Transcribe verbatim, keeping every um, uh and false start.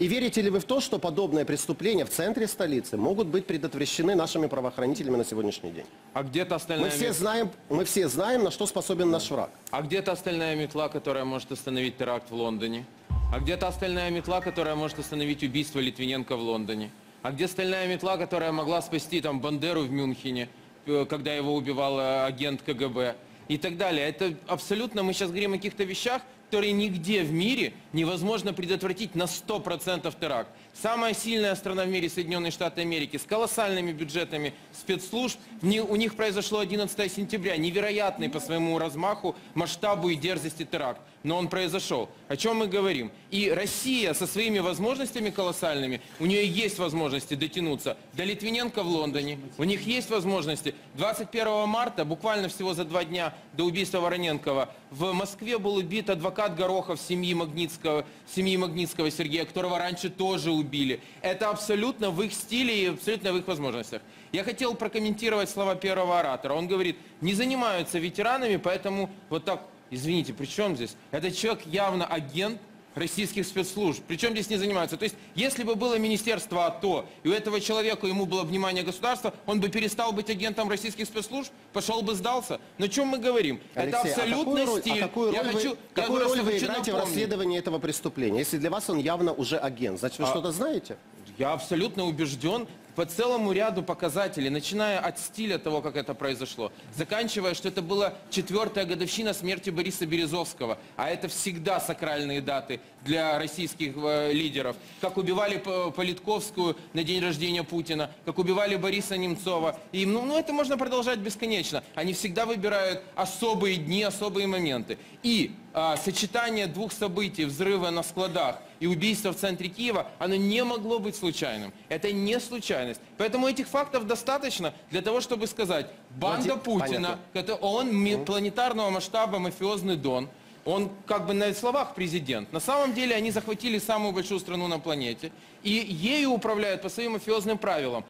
И верите ли вы в то, что подобные преступления в центре столицы могут быть предотвращены нашими правоохранителями на сегодняшний день? А где-то остальная мы все мет... знаем, мы все знаем, на что способен наш враг. А где-то остальная метла, которая может остановить теракт в Лондоне? А где-то остальная метла, которая может остановить убийство Литвиненко в Лондоне? А где стальная метла, которая могла спасти там Бандеру в Мюнхене, когда его убивал агент КГБ и так далее? Это абсолютно, мы сейчас говорим о каких-то вещах, которые нигде в мире невозможно предотвратить на сто процентов теракт. Самая сильная страна в мире, Соединенные Штаты Америки, с колоссальными бюджетами спецслужб, не, у них произошло одиннадцатое сентября, невероятный по своему размаху, масштабу и дерзости теракт. Но он произошел. О чем мы говорим? И Россия со своими возможностями колоссальными, у нее есть возможности дотянуться до Литвиненко в Лондоне, у них есть возможности. двадцать первого марта, буквально всего за два дня до убийства Вороненкова, в Москве был убит адвокат Горохов семьи Магнитского, семьи Магнитского Сергея, которого раньше тоже убили. Это абсолютно в их стиле и абсолютно в их возможностях. Я хотел прокомментировать слова первого оратора. Он говорит, не занимаются ветеранами, поэтому вот так... Извините, при чем здесь? Этот человек явно агент российских спецслужб. Причем здесь не занимаются. То есть, если бы было министерство АТО, и у этого человека ему было внимание государства, он бы перестал быть агентом российских спецслужб, пошел бы сдался. Но о чем мы говорим? Алексей, это абсолютно а стиль. А какую роль, хочу, вы, какую роль вы играете в расследовании этого преступления? Если для вас он явно уже агент, значит, вы а, что-то знаете? Я абсолютно убежден по целому ряду показателей, начиная от стиля того, как это произошло, заканчивая, что это была четвертая годовщина смерти Бориса Березовского, а это всегда сакральные даты для российских э, лидеров, как убивали Политковскую на день рождения Путина, как убивали Бориса Немцова, и ну, ну, это можно продолжать бесконечно, они всегда выбирают особые дни, особые моменты, и э, сочетание двух событий, взрыва на складах и убийство в центре Киева, оно не могло быть случайным. Это не случайность. Поэтому этих фактов достаточно для того, чтобы сказать, банда Путина, он планетарного масштаба мафиозный дон, он как бы на словах президент. На самом деле они захватили самую большую страну на планете и ею управляют по своим мафиозным правилам.